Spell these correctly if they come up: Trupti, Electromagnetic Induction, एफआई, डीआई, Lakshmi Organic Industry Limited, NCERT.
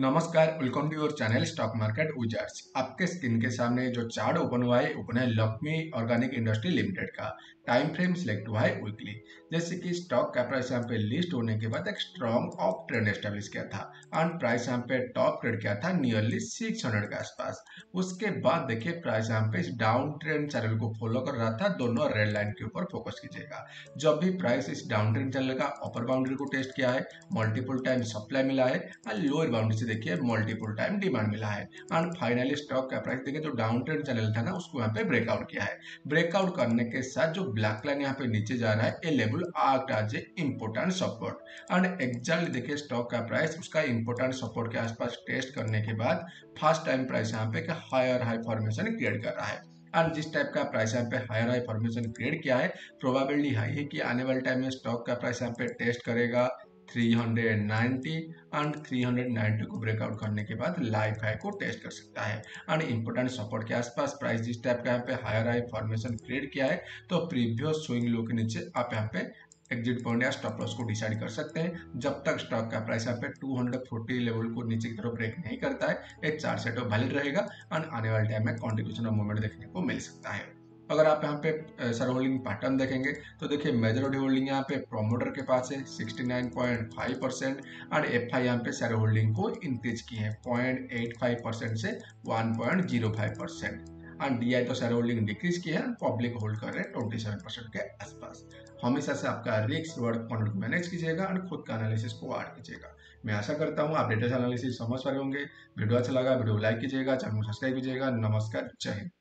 नमस्कार, welcome to your channel stock market उजार्स। आपके screen के सामने जो चार्ट ओपन हुआ है लक्ष्मी ऑर्गेनिक इंडस्ट्री लिमिटेड का टाइम फ्रेम सिलेक्ट हुआ है वीकली। जैसे कि स्टॉक का प्राइस यहाँ पे लिस्ट होने के बाद एक स्ट्रॉन्ग अप ट्रेंड एस्टेब्लिश किया था एंड प्राइस यहाँ पे टॉप ट्रेड किया था नियरली 600 के आसपास। उसके बाद देखिए प्राइस यहाँ पे डाउन ट्रेंड चैनल को फॉलो कर रहा था। दोनों रेड लाइन के ऊपर फोकस कीजिएगा। जब भी प्राइस इस डाउन ट्रेंड चैनल का अपर बाउंड्री को टेस्ट किया है, मल्टीपल टाइम सप्लाई मिला है और लोअर बाउंड्री से देखिए मल्टीपल टाइम डिमांड मिला है एंड फाइनली स्टॉक का प्राइस देखिए जो डाउन ट्रेंड चैनल था ना उसको यहाँ पे ब्रेकआउट किया है। ब्रेकआउट करने के साथ जो ब्लैक लाइन यहाँ पे नीचे जा रहा है, a level act as a important support and exactly देखिए स्टॉक का प्राइस उसका इंपोर्टेंट सपोर्ट के आसपास टेस्ट करने के बाद फर्स्ट टाइम प्राइस यहाँ पे हायर हाई फॉर्मेशन क्रिएट कर रहा है। और जिस टाइप का प्राइस यहाँ पे हायर हाई फॉर्मेशन क्रिएट किया है, प्रोबेबिलिटी हाई है कि आने वाले टाइम में स्टॉक का प्राइस यहाँ पे टेस्ट करेगा 390 एंड 390 को ब्रेकआउट करने के बाद लाइफ हाई को टेस्ट कर सकता है। एंड इम्पोर्टेंट सपोर्ट के आसपास प्राइस जिस टाइप का यहाँ पे हायर हाई फॉर्मेशन क्रिएट किया है तो प्रीवियस स्विंग लो के नीचे आप यहाँ पे एग्जिट पॉइंट या स्टॉप लॉस को डिसाइड कर सकते हैं। जब तक स्टॉक का प्राइस यहाँ पे 240 लेवल को नीचे की तरफ ब्रेक नहीं करता है, एक चार्ट सेट वैलिड रहेगा एंड आने वाले टाइम में कंटिन्यूएशन ऑफ मूवमेंट देखने को मिल सकता है। अगर आप यहाँ पे सर होल्डिंग पैटर्न देखेंगे तो देखिए मेजॉरिटी होल्डिंग यहाँ पे प्रमोटर के पास है 69.5% और एफआई यहाँ पे सर होल्डिंग को इंक्रीज की है 0.85% से 1.05% एंड डीआई तो शेयर होल्डिंग डिक्रीज की है। पब्लिक होल्ड कर रहे हैं 27% के आसपास। हमेशा से आपका रिस्क रिवॉर्ड कॉन्ट्रैक्ट मैनेज कीजिएगा और खुद का एनालिसिस को ऐड कीजिएगा। मैं आशा करता हूँ आप डेटा एनालिसिस समझ पा रहे होंगे। वीडियो अच्छा लगा वीडियो लाइक कीजिएगा, चैनल को सब्सक्राइब कीजिएगा। नमस्कार, जय हिंद।